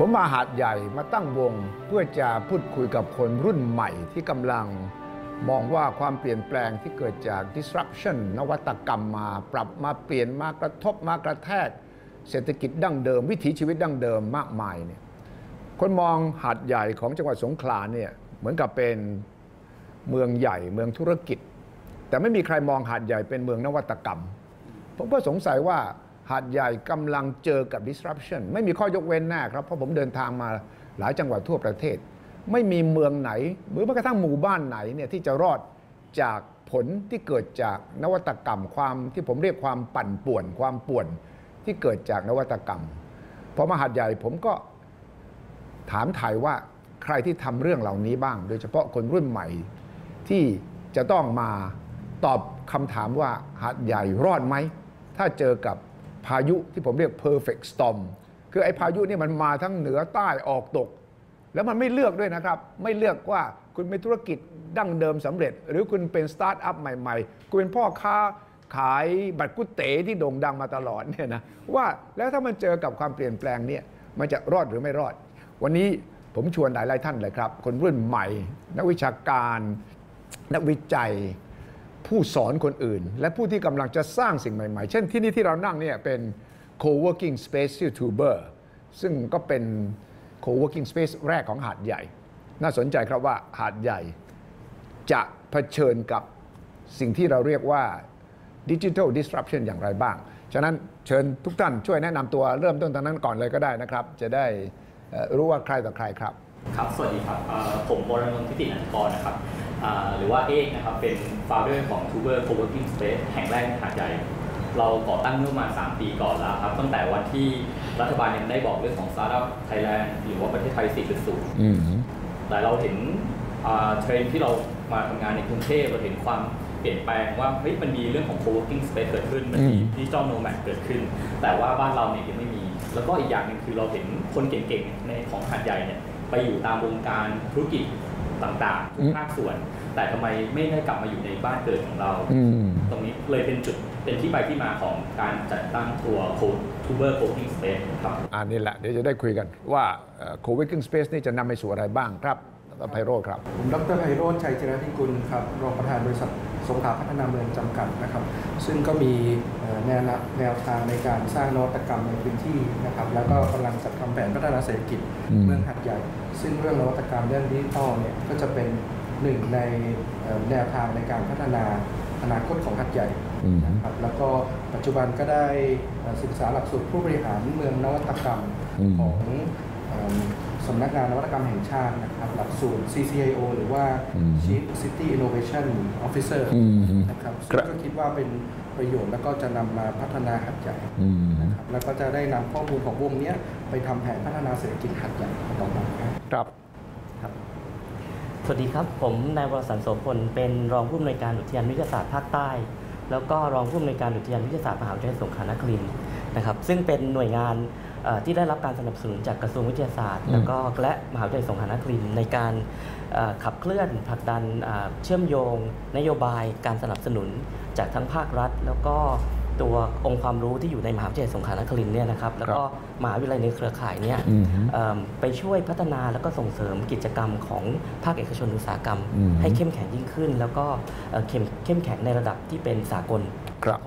ผมมาหาดใหญ่มาตั้งวงเพื่อจะพูดคุยกับคนรุ่นใหม่ที่กำลังมองว่าความเปลี่ยนแปลงที่เกิดจาก disruption นวัตกรรมมาปรับมาเปลี่ยนมากระทบมากระแทกเศรษฐกิจดั้งเดิมวิถีชีวิตดั้งเดิมมากมายเนี่ยคนมองหาดใหญ่ของจังหวัดสงขลาเนี่ยเหมือนกับเป็นเมืองใหญ่เมืองธุรกิจแต่ไม่มีใครมองหาดใหญ่เป็นเมืองนวัตกรรมผมก็สงสัยว่าหาดใหญ่กำลังเจอกับ disruption ไม่มีข้อยกเว้นแน่ครับเพราะผมเดินทางมาหลายจังหวัดทั่วประเทศไม่มีเมืองไหนหรือแม้กระทั่งหมู่บ้านไหนเนี่ยที่จะรอดจากผลที่เกิดจากนวัตกรรมความที่ผมเรียกความปั่นป่วนความป่วนที่เกิดจากนวัตกรรมพอมาหาดใหญ่ผมก็ถามถ่ายว่าใครที่ทำเรื่องเหล่านี้บ้างโดยเฉพาะคนรุ่นใหม่ที่จะต้องมาตอบคำถามว่าหาดใหญ่รอดไหมถ้าเจอกับพายุที่ผมเรียก perfect storm คือไอ้พายุนี่มันมาทั้งเหนือใต้ออกตกแล้วมันไม่เลือกด้วยนะครับไม่เลือกว่าคุณเป็นธุรกิจดั้งเดิมสำเร็จหรือคุณเป็นสตาร์ทอัพใหม่ๆคุณเป็นพ่อค้าขายบัตรกุเต๋ที่โด่งดังมาตลอดเนี่ยนะว่าแล้วถ้ามันเจอกับความเปลี่ยนแปลงเนี่ยมันจะรอดหรือไม่รอดวันนี้ผมชวนหลายท่านเลยครับคนรุ่นใหม่นักวิชาการนักวิจัยผู้สอนคนอื่นและผู้ที่กำลังจะสร้างสิ่งใหม่ๆเช่นที่นี่ที่เรานั่งเนี่ยเป็น co-working space YouTuber ซึ่งก็เป็น co-working space แรกของหาดใหญ่น่าสนใจครับว่าหาดใหญ่จะเผชิญกับสิ่งที่เราเรียกว่า digital disruption อย่างไรบ้างฉะนั้นเชิญทุกท่านช่วยแนะนำตัวเริ่มต้นทางนั้นก่อนเลยก็ได้นะครับจะได้รู้ว่าใครต่อใครครับครับสวัสดีครับผมวรนนท์ทิตินันทกรนะครับหรือว่าเอกนะครับเป็น founder ของ Tuber Co-working Space แห่งแรกในหาดใหญ่เราก่อตั้งเมื่อประมาณ3 ปีก่อนแล้วครับตั้งแต่วันที่รัฐบาลยังได้บอกเรื่องของ Startup Thailand หรือว่าประเทศไทย 4.0 แต่เราเห็นเทรนด์ที่เรามาทำงานในกรุงเทพเราเห็นความเปลี่ยนแปลงว่าเฮ้ยมันมีเรื่องของ Co-working Space เกิดขึ้นมันมี Digital Nomad เกิดขึ้นแต่ว่าบ้านเราเนี่ยยังไม่มีแล้วก็อีกอย่างหนึ่งคือเราเห็นคนเก่งๆในของหาดใหญ่เนี่ยไปอยู่ตามวงการธุรกิจต่างๆทุกภาคส่วนแต่ทำไมไม่ได้กลับมาอยู่ในบ้านเกิดของเราตรงนี้เลยเป็นจุดเป็นที่ไปที่มาของการจัดตั้งตัว Tuber Co-working Space ครับอันนี้แหละเดี๋ยวจะได้คุยกันว่า Co-working Space นี่จะนำไปสู่อะไรบ้างครับไพโรจน์ครับผมดร.ไพโรจน์ชัยจิรพิกุลครับรองประธานบริษัทสงขลาพัฒนาเมืองจำกัดนะครับซึ่งก็มีแนวทางในการสร้างนวัตกรรมในพื้นที่นะครับแล้วก็กำลังจัดทำแผนพัฒนาเศรษฐกิจเมืองหาดใหญ่ซึ่งเรื่องนวัตกรรมเรื่องดิจิทัลเนี่ยก็จะเป็นหนึ่งในแนวทางในการพัฒนาอนาคตของหาดใหญ่นะครับแล้วก็ปัจจุบันก็ได้ศึกษาหลักสูตรผู้บริหารเมืองนวัตกรรมของสำนักงานนวัตกรรมแห่งชาตินะครับหลักสูตร CCIO หรือว่า Chief City Innovation Officer นะครับซึ่งก็คิดว่าเป็นประโยชน์แล้วก็จะนำมาพัฒนาหาดใหญ่นะครับแล้วก็จะได้นำข้อมูลของวงนี้ไปทำแผนพัฒนาเศรษฐกิจหาดใหญ่ต่อไปครับสวัสดีครับผมนายวรสันต์โสพลเป็นรองผู้อำนวยการอุทยานวิทยาศาสตร์ภาคใต้แล้วก็รองผู้อำนวยการอุทยานวิทยาศาสตร์มหาวิทยาลัยสงขลานครินทร์นะครับซึ่งเป็นหน่วยงานที่ได้รับการสนับสนุนจากกระทรวงวิทยาศาสตร์แล้วก็และมหาวิทยาลัยสงขลานครินทร์ในการขับเคลื่อนผลักดันเชื่อมโยงนโยบายการสนับสนุนจากทั้งภาครัฐแล้วก็ตัวองค์ความรู้ที่อยู่ในมหาวิทยาลัยสงขลานครินทร์เนี่ยนะครับแล้วก็มหาวิทยาลัยในเครือข่ายเนี่ยไปช่วยพัฒนาแล้วก็ส่งเสริมกิจกรรมของภาคเอกชนอุตสาหกรรมให้เข้มแข็งยิ่งขึ้นแล้วก็เข้มแข็งในระดับที่เป็นสากลครับ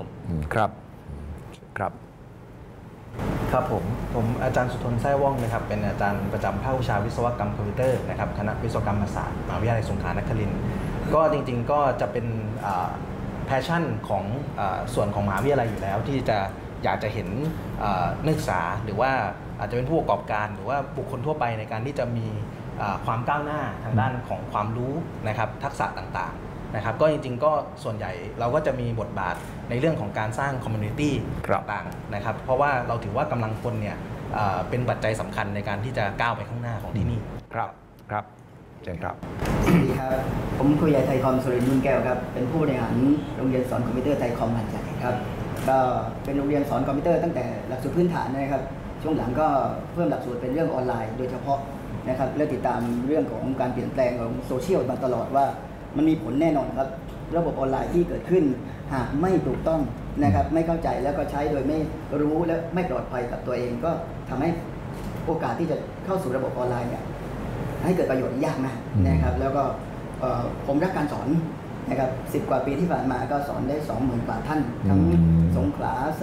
ครับครับผมอาจารย์สุทนแท้ว่องนะครับเป็นอาจารย์ประจำภาควิชาวิศวกรรมคอมพิวเตอร์นะครับคณะวิศวกรรมศาสตร์มหาวิทยาลัยสงขลานครินทร์ก็จริงๆก็จะเป็นแพชชั่นของส่วนของมหาวิทยาลัยอยู่แล้วที่จะอยากจะเห็นนักศึกษาหรือว่าอาจจะเป็นผู้ประกอบการหรือว่าบุคคลทั่วไปในการที่จะมีความก้าวหน้าทางด้านของความรู้นะครับทักษะต่างๆนะครับก็จริงๆก็ส่วนใหญ่เราก็จะมีบทบาทในเรื่องของการสร้างคอมมูนิตี้ต่างๆนะครับเพราะว่าเราถือว่ากำลังคนเนี่ยเป็นปัจจัยสำคัญในการที่จะก้าวไปข้างหน้าของที่นี่ครับเชิญครับสวัสดีครับผมครูใหญ่ไทยคอมสุรินทร์นุ่นแก้วครับเป็นผู้บริหารโรงเรียนสอนคอมพิวเตอร์ไทยคอมหาดใหญ่ครับก็เป็นโรงเรียนสอนคอมพิวเตอร์ตั้งแต่หลักสูตรพื้นฐานนะครับช่วงหลังก็เพิ่มหลักสูตรเป็นเรื่องออนไลน์โดยเฉพาะนะครับและติดตามเรื่องของการเปลี่ยนแปลงของโซเชียลมาตลอดว่ามันมีผลแน่นอนครับระบบออนไลน์ที่เกิดขึ้นหากไม่ถูกต้องนะครับไม่เข้าใจแล้วก็ใช้โดยไม่รู้และไม่ปลอดภัยกับตัวเองก็ทำให้ โอกาสที่จะเข้าสู่ระบบออนไลน์เนี่ยให้เกิดประโยชน์ยากมากนะครับแล้วก็ผมรักการสอนนะครับ10 กว่าปีที่ผ่านมาก็สอนได้ 20,000 กว่าท่านทั้งสงขลาส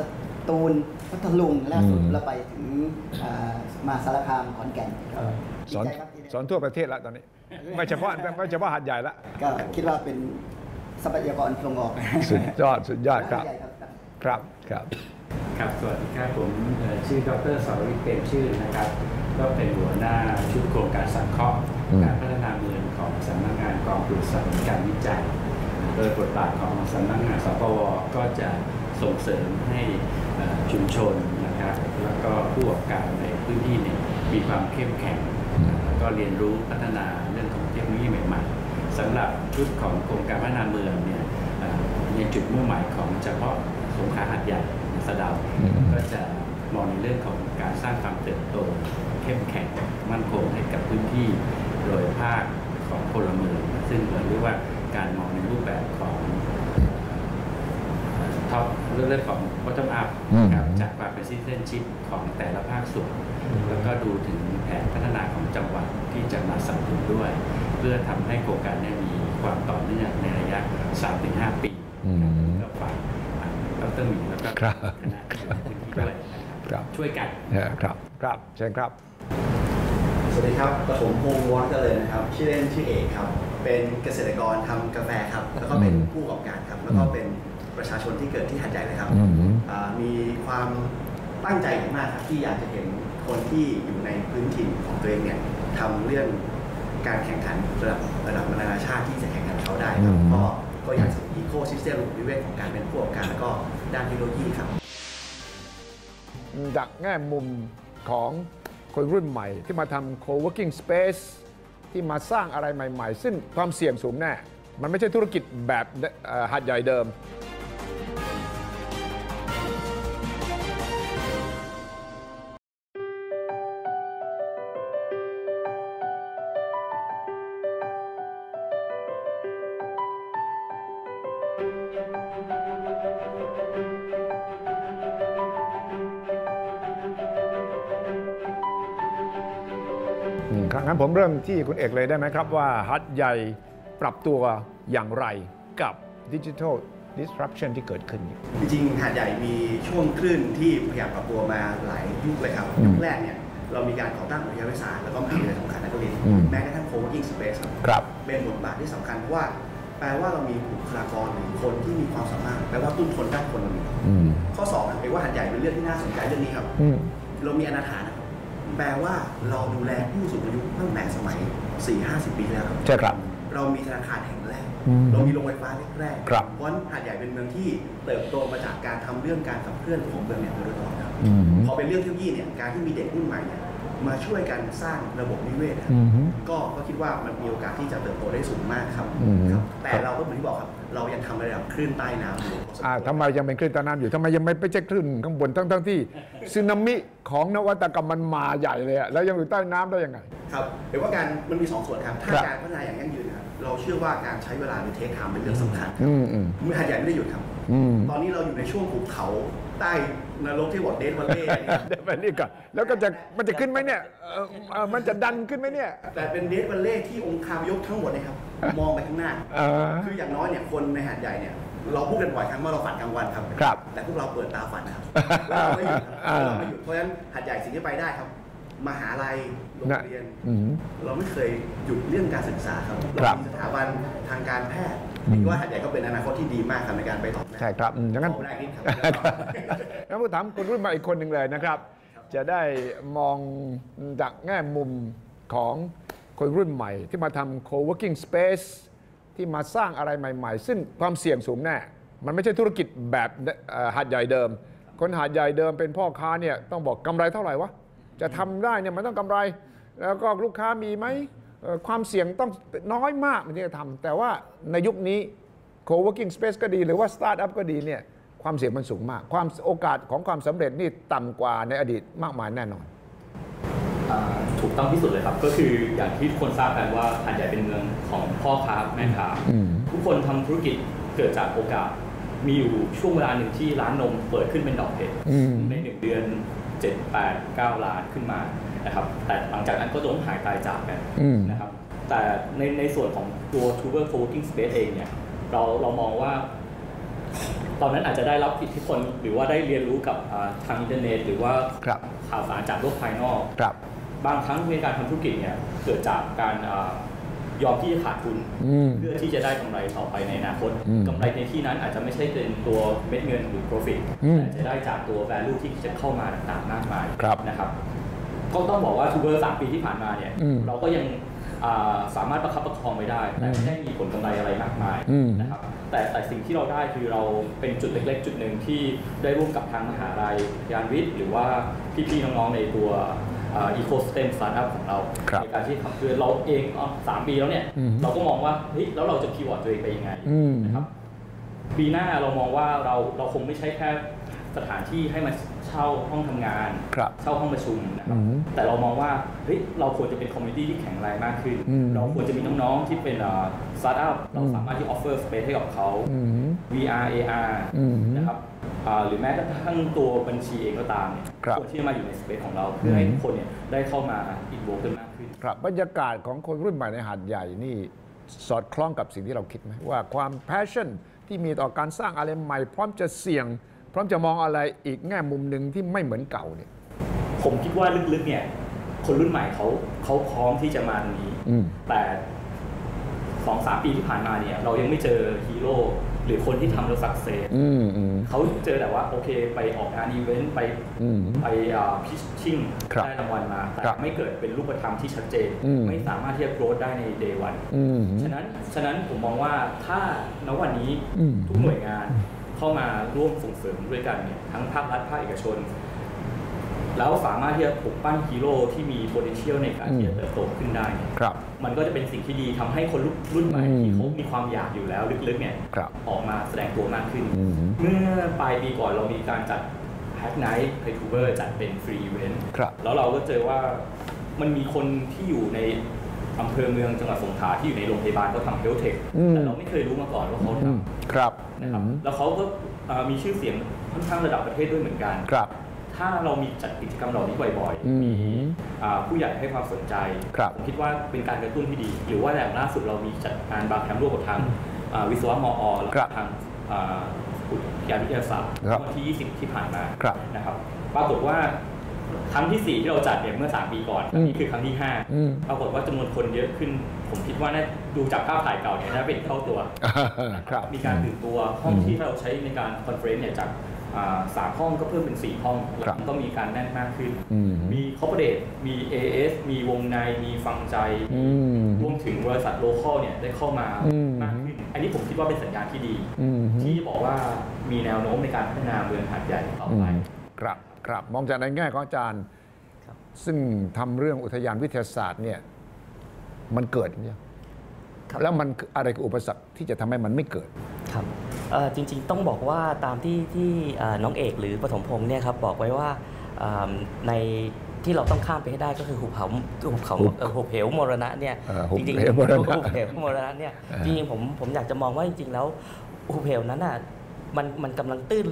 ตูลพัทลุงล่าสุดเราไปถึงมาสารคามขอนแก่นสอนทั่วประเทศละตอนนี้ไม่เฉพาะหาดใหญ่ละก็คิดว่าเป็นทรัพยากรส่งออกสุดยอดครับสวัสดีครับผมชื่อดร.สรวิทย์ เปรมชื่นนะครับก็เป็นหัวหน้าชุดโครงการสังเคราะห์การพัฒนาเมืองของสำนักงานกองทุนสนับสนุนการวิจัยโดยบทบาทของสำนักงานสปว.ก็จะส่งเสริมให้ชุมชนนะครับแล้วก็ผู้ประกอบการในพื้นที่เนี่ยมีความเข้มแข็งก็เรียนรู้พัฒนาเรื่องของเทคโนโลยีใหม่ๆสำหรับชุดของโครงการพัฒนาเมืองเนี่ยในจุดมุ่งหมายของเฉพาะสงขลาหาดใหญ่สะเดาก็จะมองในเรื่องของการสร้างความเติบโตเข้มแข็งมั่นคงให้กับพื้นที่โดยภาคของพลเมืองซึ่งเราเรียกว่าการมองในรูปแบบของท็อปเรื่องของวัฒนธรรมจากความเป็นซิสเทนชิพของแต่ละภาคส่วนแล้วก็ดูถึงแผนพัฒนาของจังหวัดที่จะมาสนับสนุนด้วยเพื่อทำให้โครงการนี้มีความต่อเนื่องในระยะ 3-5 ปีแล้วฝ่ายเราต้องมีแล้วก็คณะช่วยกันครับเชิญครับสวัสดีครับกระผมพงษ์วอนกันเลยนะครับชื่อเล่นชื่อเอกครับเป็นเกษตรกรทำกาแฟครับแล้วก็เป็นผู้ประกอบการครับแล้วก็เป็นประชาชนที่เกิดที่หาดใหญ่เลยครับมีความตั้งใจมากครับที่อยากจะเห็นคนที่อยู่ในพื้นถิ่นของตัวเองเนี่ยทำเรื่องการแข่งขันระดับนานาชาติที่จะแข่งขันเขาได้ครับก็อยากจะอีโคซิสเต็มวิเวกของการเป็นผู้ประกอบการแล้วก็ด้านเทคโนโลยีครับจากแง่มุมของคนรุ่นใหม่ที่มาทำ co-working space ที่มาสร้างอะไรใหม่ๆซึ่งความเสี่ยงสูงแน่มันไม่ใช่ธุรกิจแบบหาดใหญ่เดิมงั้นผมเริ่มที่คุณเอกเลยได้ไหมครับว่าหาดใหญ่ปรับตัวอย่างไรกับ Digital Disruption ที่เกิดขึ้นจริงๆหาดใหญ่มีช่วงคลื่นที่พยายามปรับตัวมาหลายยุคเลยครับยุคแรกเนี่ยเรามีการก่อตั้งวิทยาลัยศาสตร์แล้วก็มหาวิทยาลัยสำคัญนักเรียนแม้กระทั่ง co-working space ครับเป็นบทบาทที่สำคัญเพราะว่าแปลว่าเรามีบุคลากรหรือคนที่มีความสามารถแปลว่าต้นทุนด้านคนเรามีข้อ2เอกว่าหาดใหญ่เป็นเรื่องที่น่าสนใจเรื่องนี้ครับเรามีอนาถาแปลว่าเราดูแลผู้สูงอายุตั้งแต่สมัย 40-50 ปีแล้วใช่ครับเรามีธนาคารแห่งแรกเรามีโรงไฟฟ้าแรกเพราะฉะนั้นหาดใหญ่เป็นเมืองที่เติบโตมาจากการทำเรื่องการขับเคลื่อนของเมืองเนี่ยโดยตรงครับพอเป็นเรื่องเทคโนโลยีเนี่ยการที่มีเด็กรุ่นใหม่เนี่ยมาช่วยกันสร้างระบบนิเวศก็คิดว่ามันมีโอกาสที่จะเติบโตได้สูงมากครับแต่เราก็เหมือนที่บอกครับเรายังทำระดับคลื่นใต้น้ำอยู่ทำไมยังเป็นคลื่นใต้น้ำอยู่ทำไมยังไม่แจ้งคลื่นข้างบนทั้งที่สึนามิของนวัตกรรมมันมาใหญ่เลยแล้วยังอยู่ใต้น้ำได้ยังไงครับเดี๋ยวว่าการมันมี2ส่วนครับถ้าการพัฒนาอย่างยั่งยืนครับเราเชื่อว่าการใช้เวลาหรือเทคไทม์เป็นเรื่องสำคัญมือหาดใหญ่ไม่ได้หยุดครับตอนนี้เราอยู่ในช่วงภูเขาใต้นรกที่วอดเดนวันเล่นี่ก่อนแล้วก็จะมันจะขึ้นไหมเนี่ยมันจะดันขึ้นไหมเนี่ยแต่เป็นเดนวันเล่ที่องค์คามยกทั้งหมดนะครับมองไปข้างหน้าคืออย่างน้อยเนี่ยคนในหาดใหญ่เนี่ยเราพูดกันบ่อยครั้งว่าเราฝันกลางวันครับแต่พวกเราเปิดตาฝันนะครับเราไม่หยุดเพราะฉะนั้นหาดใหญ่สิ่งที่ไปได้ครับมหาลัยโรงเรียนเราไม่เคยหยุดเรื่องการศึกษาครับเรามีสถาบันทางการแพทย์คิดว่าหาดใหญ่ก็เป็นอนาคตที่ดีมากครับในการไปต่อใช่ครับดังนั้นแล้วผมถามคนรุ่นใหม่อีกคนหนึ่งเลยนะครับจะได้มองจากแง่มุมของคนรุ่นใหม่ที่มาทำ co-working space ที่มาสร้างอะไรใหม่ๆซึ่งความเสี่ยงสูงแน่มันไม่ใช่ธุรกิจแบบหาดใหญ่เดิมคนหาดใหญ่เดิมเป็นพ่อค้าเนี่ยต้องบอกกำไรเท่าไหร่วะจะทำได้เนี่ยมันต้องกำไรแล้วก็ลูกค้ามีไหมความเสี่ยงต้องน้อยมากมันจะทำแต่ว่าในยุคนี้ co-working space ก็ดีหรือว่า startup ก็ดีเนี่ยความเสี่ยงมันสูงมากความโอกาสของความสำเร็จนี่ต่ำกว่าในอดีตมากมายแน่นอนถูกต้องที่สุดเลยครับก็คืออย่างที่คนทราบกันว่าหาดใหญ่เป็นเมืองของพ่อค้าแม่ค้าทุกคนทำธุรกิจเกิดจากโอกาส มีอยู่ช่วงเวลาหนึ่งที่ร้านนมเปิดขึ้นเป็นดอกเห็ดใน1เดือน7-8-9 ล้านขึ้นมานะครับแต่หลังจากนั้นก็ล้มหายตายจากกันนะครับแต่ในส่วนของตัว Tuber Coworking Space เองเนี่ยเรามองว่าตอนนั้นอาจจะได้รับอิทธิพลหรือว่าได้เรียนรู้กับทางอินเทอร์เน็ตหรือว่าข่าวสารจากโลกภายนอกบางครั้งในการทำธุรกิจเนี่ยเกิดจากการยอมที่จะขาดทุนเพื่อที่จะได้กำไรต่อไปในอนาคตกำไรในที่นั้นอาจจะไม่ใช่เป็นตัวเม็ดเงินหรือ profit แต่จะได้จากตัว value ที่จะเข้ามาต่างๆมากมายนะครับก็ต้องบอกว่าทูเบอร์3 ปีที่ผ่านมาเนี่ยเราก็ยังสามารถประคับประคองไปได้แต่ไม่ได้มีผลกำไรอะไรมากมายนะครับแต่สิ่งที่เราได้คือเราเป็นจุดเล็กๆจุดหนึ่งที่ได้ร่วมกับทางมหาลัยยานวิทย์หรือว่าพี่ๆน้องๆในตัวEcosystem Startup ของเราในการที่ทำคือเราเอง3 ปีแล้วเนี่ยเราก็มองว่าเฮ้ยแล้วเราจะคีย์เวิร์ดตัวเองไปยังไงนะครับปีหน้าเรามองว่าเราคงไม่ใช่แค่สถานที่ให้มาเช่าห้องทำงานเช่าห้องประชุมนะครับแต่เรามองว่าเฮ้ยเราควรจะเป็นคอมมูนิตี้ที่แข็งแรงมากขึ้นเราควรจะมีน้องๆที่เป็นสตาร์ทอัพเราสามารถที่ออฟเฟอร์สเปซให้กับเขา VR AR นะครับหรือแม้กระทั่งตัวบัญชีเองก็ตามเนี่ยควรที่จะมาอยู่ในสเปซของเราเพื่อให้ทุกคนเนี่ยได้เข้ามาอินโวลฟ์กันมากขึ้นบรรยากาศของคนรุ่นใหม่ในหาดใหญ่นี่สอดคล้องกับสิ่งที่เราคิดไหมว่าความแพชชั่นที่มีต่อการสร้างอะไรใหม่พร้อมจะเสี่ยงพร้อมจะมองอะไรอีกแง่มุมหนึ่งที่ไม่เหมือนเก่าเนี่ยผมคิดว่าลึกๆเนี่ยคนรุ่นใหม่เขาพร้อมที่จะมาตรงนี้แต่2-3 ปีที่ผ่านมาเนี่ยเรายังไม่เจอฮีโร่หรือคนที่ทำแล้วสักเซสเขาเจอแต่ว่าโอเคไปออกงานอีเวนต์ไปพิชชิ่งได้รางวัลมาแต่ไม่เกิดเป็นรูปธรรมที่ชัดเจนไม่สามารถที่จะโกรธได้ใน Day 1ฉะนั้นผมมองว่าถ้าณวันนี้ทุกหน่วยงานเข้ามาร่วมส่งเสริมด้วยกันเนี่ยทั้งภาครัฐภาคเอกชนแล้วสามารถที่จะปลุกปั้นฮีโร่ที่มี potential ในการที่จะเติบโตขึ้นได้มันก็จะเป็นสิ่งที่ดีทำให้คนรุ่นใหม่ที่เขามีความอยากอยู่แล้วลึกๆเนี่ยออกมาแสดงตัวมากขึ้นเมื่อปลายปีก่อนเรามีการจัด Hack Night ไทยทูเบอร์จัดเป็น free event แล้วเราก็เจอว่ามันมีคนที่อยู่ในอำเภอเมืองจังหวัดสงขลาที่อยู่ในโรงพยาบาลเขาทำเฮลท์เทคแต่เราไม่เคยรู้มาก่อนว่าเขาทำนะครับแล้วเขาก็มีชื่อเสียงค่อนข้างระดับประเทศด้วยเหมือนกันถ้าเรามีจัดกิจกรรมเหล่านี้บ่อยๆมีผู้ใหญ่ให้ความสนใจผมคิดว่าเป็นการกระตุ้นที่ดีหรือว่าอย่างล่าสุดเรามีจัดงานบางแคมป์ร่วมกับทางวิศวะมอ.และทางยานวิทยาศาสตร์วันที่20ที่ผ่านมานะครับปรากฏว่าครั้งที่4ที่เราจัดเนี่ยเมื่อ3 ปีก่อนนี่คือครั้งที่5ปรากฏว่าจำนวนคนเยอะขึ้นผมคิดว่าน่าดูจากภาพถ่ายเก่าเนี่ยน่าเป็นเท่าตัวมีการตื่นตัวห้องที่เราใช้ในการคอนเฟอเรนซ์เนี่ยจาก3 ห้องก็เพิ่มเป็น4 ห้องแล้วก็มีการแน่นมากขึ้นมีคอร์ปอเรทมี AS มีวงในมีฟังใจรวมถึงบริษัทโลคอลเนี่ยได้เข้ามามากขึ้นอันนี้ผมคิดว่าเป็นสัญญาณที่ดีที่บอกว่ามีแนวโน้มในการพัฒนาเมืองหาดใหญ่ต่อไปครับมองจากในแง่ของอาจารย์ซึ่งทำเรื่องอุทยานวิทยาศาสตร์เนี่ยมันเกิดเนี่ยแล้วมันอะไรคืออุปสรรคที่จะทำให้มันไม่เกิดครับจริงๆต้องบอกว่าตามที่น้องเอกหรือปฐมพงษ์เนี่ยครับบอกไว้ว่าในที่เราต้องข้ามไปให้ได้ก็คือหุบเหวมรณะเนี่ยจริงๆหุบเหวมรณะเนี่ยจริงๆผมอยากจะมองว่าจริงๆแล้วหุบเหวนั้นอ่ะมันกำลังตื้น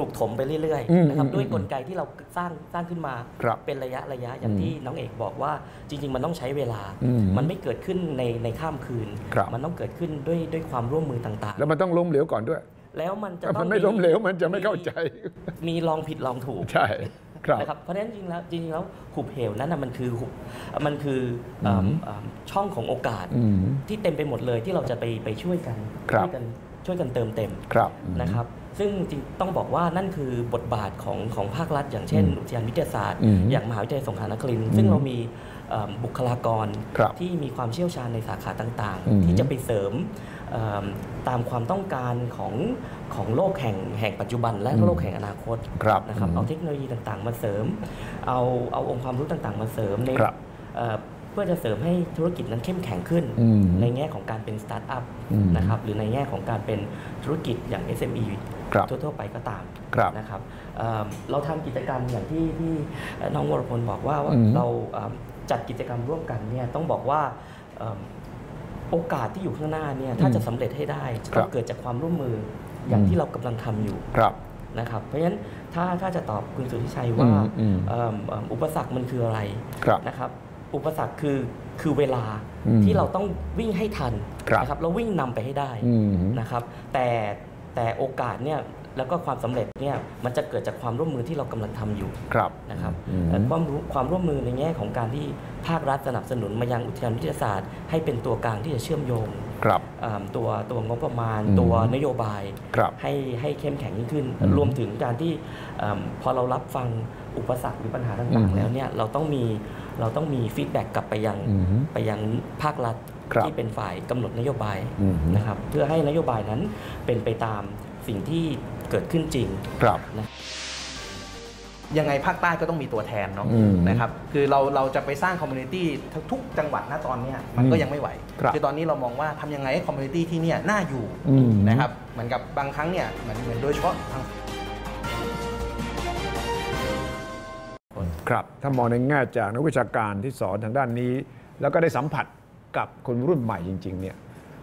ถูกถมไปเรื่อยๆนะครับด้วยกลไกที่เราสร้างขึ้นมาเป็นระยะอย่างที่น้องเอกบอกว่าจริงๆมันต้องใช้เวลามันไม่เกิดขึ้นในข้ามคืนมันต้องเกิดขึ้นด้วยความร่วมมือต่างๆแล้วมันต้องล้มเหลวก่อนด้วยแล้วมันจะต้องไม่ล้มเหลวมันจะไม่เข้าใจมีลองผิดลองถูกใช่นะครับเพราะฉะนั้นจริงแล้วหุบเหวนั้นมันคือช่องของโอกาสที่เต็มไปหมดเลยที่เราจะไปช่วยกันเติมเต็มนะครับซึ่งจริงต้องบอกว่านั่นคือบทบาทของภาครัฐอย่างเช่นอุทยานวิทยาศาสตร์อย่างมหาวิทยาลัยสงขลานครินทร์ซึ่งเรามีบุคลากรที่มีความเชี่ยวชาญในสาขาต่างๆที่จะไปเสริมตามความต้องการของโลกแห่งปัจจุบันและโลกแห่งอนาคตนะครับเอาเทคโนโลยีต่างๆมาเสริมเอาองค์ความรู้ต่างๆมาเสริมในเพื่อจะเสริมให้ธุรกิจนั้นเข้มแข็งขึ้นในแง่ของการเป็นสตาร์ทอัพนะครับหรือในแง่ของการเป็นธุรกิจอย่าง SME ทั่วๆไปก็ตามนะครับเราทำกิจกรรมอย่างที่น้องวรพลบอกว่าเราจัดกิจกรรมร่วมกันเนี่ยต้องบอกว่าโอกาสที่อยู่ข้างหน้าเนี่ยถ้าจะสำเร็จให้ได้ก็เกิดจากความร่วมมือ อย่างที่เรากำลังทำอยู่นะครับเพราะฉะนั้นถ้าจะตอบคุณสุทธิชัยว่าอุปสรรคมันคืออะไรนะครับอุปสรรคคือเวลาที่เราต้องวิ่งให้ทันนะครับแล้ววิ่งนำไปให้ได้นะครับแต่โอกาสเนี่ยแล้วก็ความสำเร็จเนี่ยมันจะเกิดจากความร่วมมือที่เรากำลังทำอยู่นะครับความร่วมมือในแง่ของการที่ภาครัฐสนับสนุนมายังอุทยานวิทยาศาสตร์ให้เป็นตัวกลางที่จะเชื่อมโยงตัวงบประมาณตัวนโยบายให้เข้มแข็งยิ่งขึ้นรวมถึงการที่พอเรารับฟังอุปสรรคหรือปัญหาต่างๆแล้วเนี่ยเราต้องมีฟีดแบ็กกลับไปยังภาครัฐที่เป็นฝ่ายกำหนดนโยบายนะครับเพื่อให้นโยบายนั้นเป็นไปตามสิ่งที่เกิดขึ้นจริงนะยังไงภาคใต้ก็ต้องมีตัวแทนเนาะนะครับคือเราจะไปสร้างคอมมูนิตี้ทุกจังหวัดณตอนนี้มันก็ยังไม่ไหวคือตอนนี้เรามองว่าทำยังไงให้คอมมูนิตี้ที่นี่น่าอยู่นะครับเหมือนกับบางครั้งเนี่ยเหมือนโดยเฉพาะครับถ้ามองในแง่จากนักวิชาการที่สอนทางด้านนี้แล้วก็ได้สัมผัสกับคนรุ่นใหม่จริงๆเนี่ย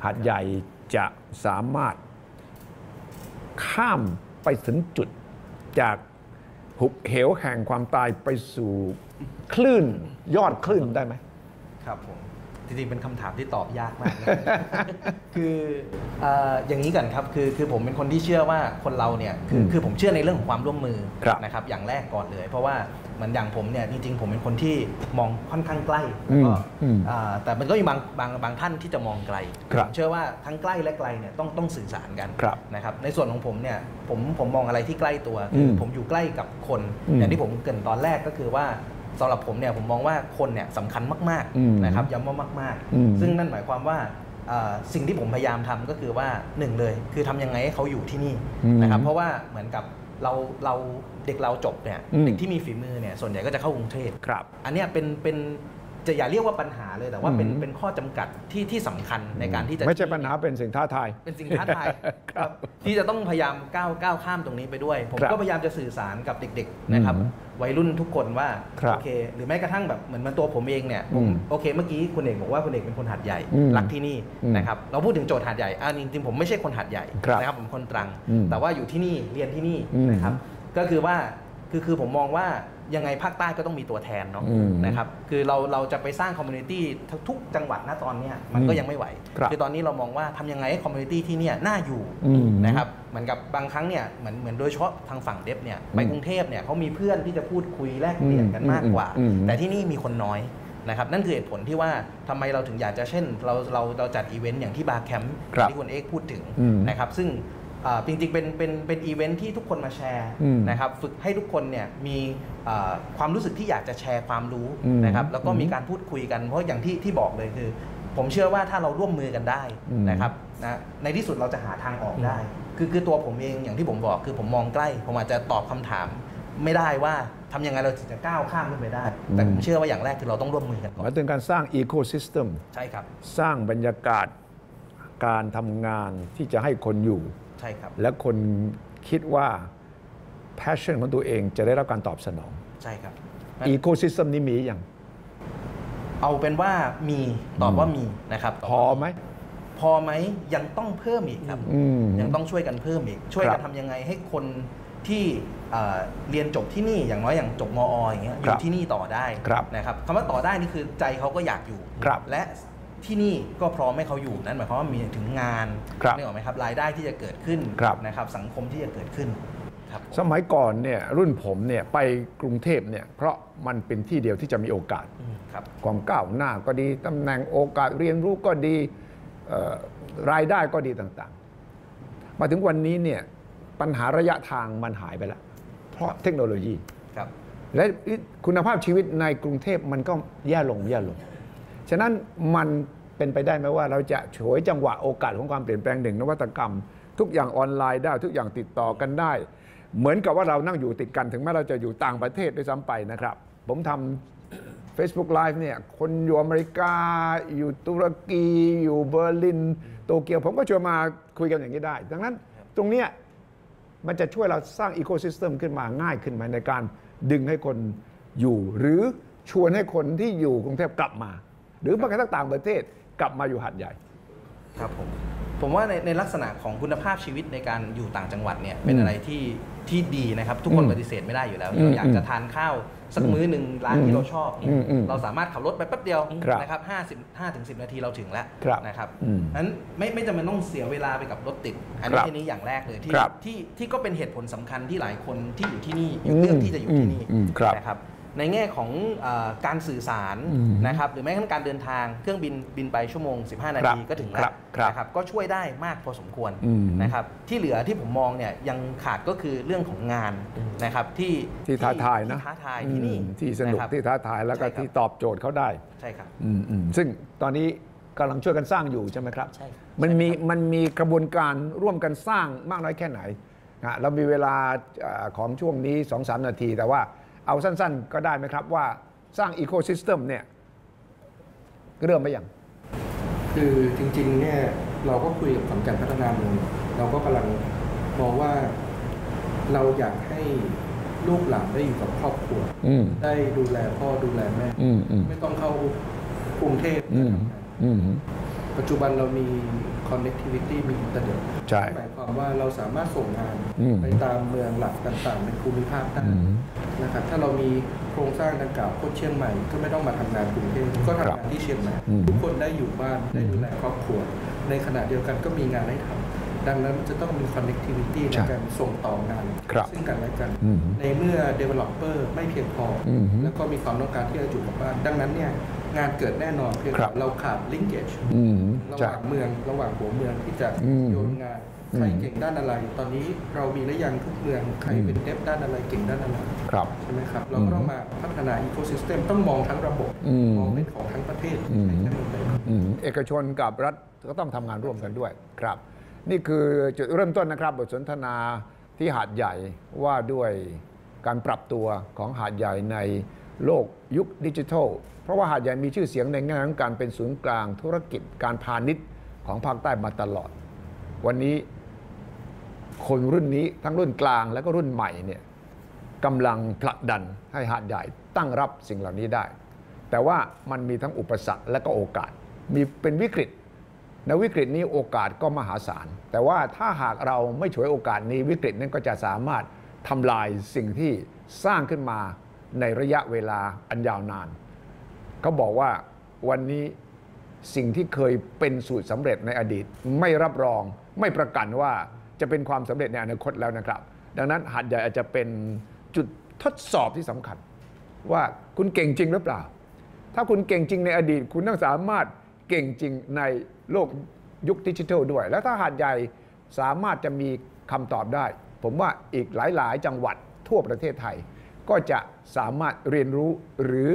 หาดใหญ่จะสามารถข้ามไปถึงจุดจากหุบเหวแห่งความตายไปสู่คลื่นยอดคลื่นได้ไหมครับผมจริงๆเป็นคำถามที่ตอบยากมากนะ คืออย่างนี้กันครับคือผมเป็นคนที่เชื่อว่าคนเราเนี่ยคือผมเชื่อในเรื่องของความร่วมมือนะครับอย่างแรกก่อนเลยเพราะว่าเหมือนอย่างผมเนี่ยจริงๆผมเป็นคนที่มองค่อนข้างใกล้แต่มันก็มีบางท่านที่จะมองไกลผมเชื่อว่าทั้งใกล้และไกลเนี่ยต้องสื่อสารกันนะครับในส่วนของผมเนี่ยผมมองอะไรที่ใกล้ตัวผมอยู่ใกล้กับคนอย่างที่ผมเกริ่นตอนแรกก็คือว่าสำหรับผมเนี่ยผมมองว่าคนเนี่ยสำคัญมากๆนะครับย้ำว่ามากๆซึ่งนั่นหมายความว่าสิ่งที่ผมพยายามทำก็คือว่าหนึ่งเลยคือทำยังไงให้เขาอยู่ที่นี่นะครับเพราะว่าเหมือนกับเราเด็กเราจบเนี่ยเด็กที่มีฝีมือเนี่ยส่วนใหญ่ก็จะเข้ากรุงเทพอันนี้เป็นจะอย่าเรียกว่าปัญหาเลยแต่ว่าเป็นข้อจำกัดที่สำคัญในการที่จะไม่ใช่ปัญหาเป็นสิ่งท้าทายครับที่จะต้องพยายามก้าวข้ามตรงนี้ไปด้วยผมก็พยายามจะสื่อสารกับเด็กๆนะครับวัยรุ่นทุกคนว่าโอเคหรือแม้กระทั่งแบบเหมือนตัวผมเองเนี่ยโอเคเมื่อกี้คุณเอกบอกว่าคุณเอกเป็นคนหาดใหญ่รักที่นี่นะครับเราพูดถึงโจทย์หาดใหญ่จริงๆผมไม่ใช่คนหาดใหญ่นะครับผมคนตรังแต่ว่าอยู่ที่นี่เรียนที่นี่นะครับก็คือว่าคือผมมองว่ายังไงภาคใต้ก็ต้องมีตัวแทนเนาะนะครับคือเราจะไปสร้างคอมมูนิตี้ทุกจังหวัดณตอนนี้มันก็ยังไม่ไหวคือตอนนี้เรามองว่าทำยังไงให้คอมมูนิตี้ที่นี่น่าอยู่นะครับเหมือนกับบางครั้งเนี่ยเหมือนโดยเฉพาะทางฝั่งเด็บเนี่ยไปกรุงเทพเนี่ยเขามีเพื่อนที่จะพูดคุยแลกเปลี่ยนกันมากกว่าแต่ที่นี่มีคนน้อยนะครับนั่นคือเหตุผลที่ว่าทำไมเราถึงอยากจะเช่นเราจัดอีเวนต์อย่างที่บาร์แคมป์ที่คุณเอกพูดถึงนะครับซึ่งจริงๆเป็นอีเวนท์ที่ทุกคนมาแชร์นะครับฝึกให้ทุกคนเนี่ยมีความรู้สึกที่อยากจะแชร์ความรู้นะครับแล้วก็มีการพูดคุยกันเพราะอย่างที่บอกเลยคือผมเชื่อว่าถ้าเราร่วมมือกันได้นะครับนะในที่สุดเราจะหาทางออกได้คือตัวผมเองอย่างที่ผมบอกคือผมมองใกล้ผมอาจจะตอบคำถามไม่ได้ว่าทำยังไงเราจะก้าวข้ามขึ้นไปได้แต่ผมเชื่อว่าอย่างแรกคือเราต้องร่วมมือกันก่อนเป็นการสร้างอีโคซิสเต็มใช่ครับสร้างบรรยากาศการทำงานที่จะให้คนอยู่และคนคิดว่า passion ของตัวเองจะได้รับการตอบสนองใช่ครับ ecosystem นี้มีอย่างเอาเป็นว่ามีตอบว่ามีนะครับพอไหมยังต้องเพิ่มอีกครับยังต้องช่วยกันเพิ่มอีกช่วยกันทำยังไงให้คนที่เรียนจบที่นี่อย่างน้อยอย่างจบมออย่างเงี้ยอยู่ที่นี่ต่อได้นะครับคำว่าต่อได้นี่คือใจเขาก็อยากอยู่และที่นี่ก็พร้อมให้เขาอยู่นั่นหมายความว่ามีถึงงานนี่หรอไหมครับรายได้ที่จะเกิดขึ้นนะครับสังคมที่จะเกิดขึ้นสมัยก่อนเนี่ยรุ่นผมเนี่ยไปกรุงเทพเนี่ยเพราะมันเป็นที่เดียวที่จะมีโอกาสความก้าวหน้าก็ดีตำแหน่งโอกาสเรียนรู้ก็ดีรายได้ก็ดีต่างๆมาถึงวันนี้เนี่ยปัญหาระยะทางมันหายไปแล้วเพราะเทคโนโลยีและคุณภาพชีวิตในกรุงเทพมันก็แย่ลงฉะนั้นมันเป็นไปได้ไหมว่าเราจะฉวยจังหวะโอกาสของความเปลี่ยนแปลงนวัตกรรมทุกอย่างออนไลน์ได้ทุกอย่างติดต่อกันได้เหมือนกับว่าเรานั่งอยู่ติดกันถึงแม้เราจะอยู่ต่างประเทศด้วยซ้ำไปนะครับผมทำ Facebook Live เนี่ยคนอยู่อเมริกาอยู่ตุรกีอยู่เบอร์ลินโตเกียวผมก็ชวนมาคุยกันอย่างนี้ได้ดังนั้นตรงนี้มันจะช่วยเราสร้างอีโคซิสเต็มขึ้นมาง่ายขึ้นไหมในการดึงให้คนอยู่หรือชวนให้คนที่อยู่กรุงเทพกลับมาหรือแม้กระทั่งต่างประเทศกลับมาอยู่หาดใหญ่ครับผม ผมว่าในลักษณะของคุณภาพชีวิตในการอยู่ต่างจังหวัดเนี่ยเป็นอะไรที่ดีนะครับทุกคนปฏิเสธไม่ได้อยู่แล้วเราอยากจะทานข้าวสักมื้อหนึ่งร้านที่เราชอบเราสามารถขับรถไปแป๊บเดียวนะครับ5-10 นาทีเราถึงแล้วนะครับนั้นไม่จำเป็นต้องเสียเวลาไปกับรถติดอันนี้อย่างแรกเลยที่ก็เป็นเหตุผลสำคัญที่หลายคนที่อยู่ที่นี่เลือกที่จะอยู่ที่นี่นะครับในแง่ของการสื่อสารนะครับหรือแม้กระทั่งการเดินทางเครื่องบินไปชั่วโมง15 นาทีก็ถึงแล้วนะครับก็ช่วยได้มากพอสมควรนะครับที่เหลือที่ผมมองเนี่ยยังขาดก็คือเรื่องของงานนะครับที่ท้าทายนะท้าทายที่นี่ที่สนุกที่ท้าทายแล้วก็ที่ตอบโจทย์เขาได้ใช่ครับซึ่งตอนนี้กำลังช่วยกันสร้างอยู่ใช่ไหมครับใช่มันมีกระบวนการร่วมกันสร้างมากน้อยแค่ไหนเรามีเวลาของช่วงนี้ 2-3 นาทีแต่ว่าเอาสั้นๆก็ได้ไหมครับว่าสร้างอีโคซิสเต็มเนี่ยเริ่มไปยังคือจริงๆเนี่ยเราก็คุยกับสำนักพัฒนาเมืองเราก็กำลังมองว่าเราอยากให้ลูกหลานได้อยู่กับครอบครัวได้ดูแลพ่อดูแลแม่ไม่ต้องเข้ากรุงเทพปัจจุบันเรามี connectivity มีอินเทอร์เน็ตหมายความว่าเราสามารถส่งงานไปตามเมืองหลักต่างๆในภูมิภาคได้นะครับถ้าเรามีโครงสร้างดังกล่าวโคตรเชียงใหม่ก็ไม่ต้องมาทำงานกรุงเทพก็ทำงานที่เชียงใหม่ทุกคนได้อยู่บ้านได้ดูแลครอบครัวในขณะเดียวกันก็มีงานให้ทำดังนั้นจะต้องมี connectivity ในการส่งต่องานซึ่งกันและกันในเมื่อ developer ไม่เพียงพอแล้วก็มีความต้องการที่จะอยู่กับบ้านดังนั้นเนี่ยงานเกิดแน่นอนเพียงแต่เราขาด linkage ระหว่างเมืองระหว่างหัวเมืองที่จะโยนงานใครเก่งด้านอะไรตอนนี้เรามีและยังทุกเมืองใครเป็นเดฟด้านอะไรเก่งด้านอะไรใช่ไหมครับเราก็ต้องมาพัฒนาอีโคซิสเต็มต้องมองทั้งระบบมองเป็นของทั้งประเทศเอกชนกับรัฐก็ต้องทำงานร่วมกันด้วยครับนี่คือจุดเริ่มต้นนะครับบทสนทนาที่หาดใหญ่ว่าด้วยการปรับตัวของหาดใหญ่ในโลกยุคดิจิทัลเพราะว่าหาดใหญ่มีชื่อเสียงในแง่ของการเป็นศูนย์กลางธุรกิจการพาณิชย์ของภาคใต้มาตลอดวันนี้คนรุ่นนี้ทั้งรุ่นกลางและก็รุ่นใหม่เนี่ยกำลังผลักดันให้หาดใหญ่ตั้งรับสิ่งเหล่านี้ได้แต่ว่ามันมีทั้งอุปสรรคและก็โอกาสมีเป็นวิกฤตในวิกฤตนี้โอกาสก็มหาศาลแต่ว่าถ้าหากเราไม่ฉวยโอกาสนี้วิกฤตนั้นก็จะสามารถทำลายสิ่งที่สร้างขึ้นมาในระยะเวลาอันยาวนานเขาบอกว่าวันนี้สิ่งที่เคยเป็นสูตรสำเร็จในอดีตไม่รับรองไม่ประกันว่าจะเป็นความสำเร็จในอนาคตแล้วนะครับดังนั้นหาดใหญ่อาจจะเป็นจุดทดสอบที่สำคัญว่าคุณเก่งจริงหรือเปล่าถ้าคุณเก่งจริงในอดีตคุณต้องสามารถเก่งจริงในโลกยุคดิจิทัลด้วยแล้วถ้าหาดใหญ่สามารถจะมีคำตอบได้ผมว่าอีกหลายๆจังหวัดทั่วประเทศไทยก็จะสามารถเรียนรู้หรือ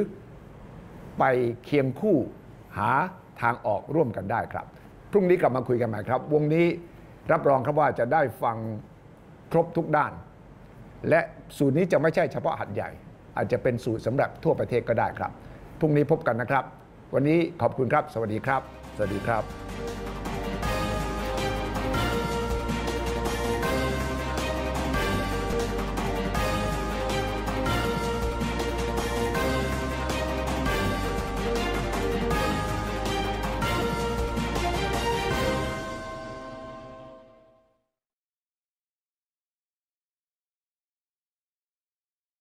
ไปเคียงคู่หาทางออกร่วมกันได้ครับพรุ่งนี้กลับมาคุยกันใหม่ครับวงนี้รับรองครับว่าจะได้ฟังครบทุกด้านและสูตรนี้จะไม่ใช่เฉพาะหาดใหญ่อาจจะเป็นสูตรสำหรับทั่วประเทศก็ได้ครับพรุ่งนี้พบกันนะครับวันนี้ขอบคุณครับสวัสดีครับสวัสดีครับ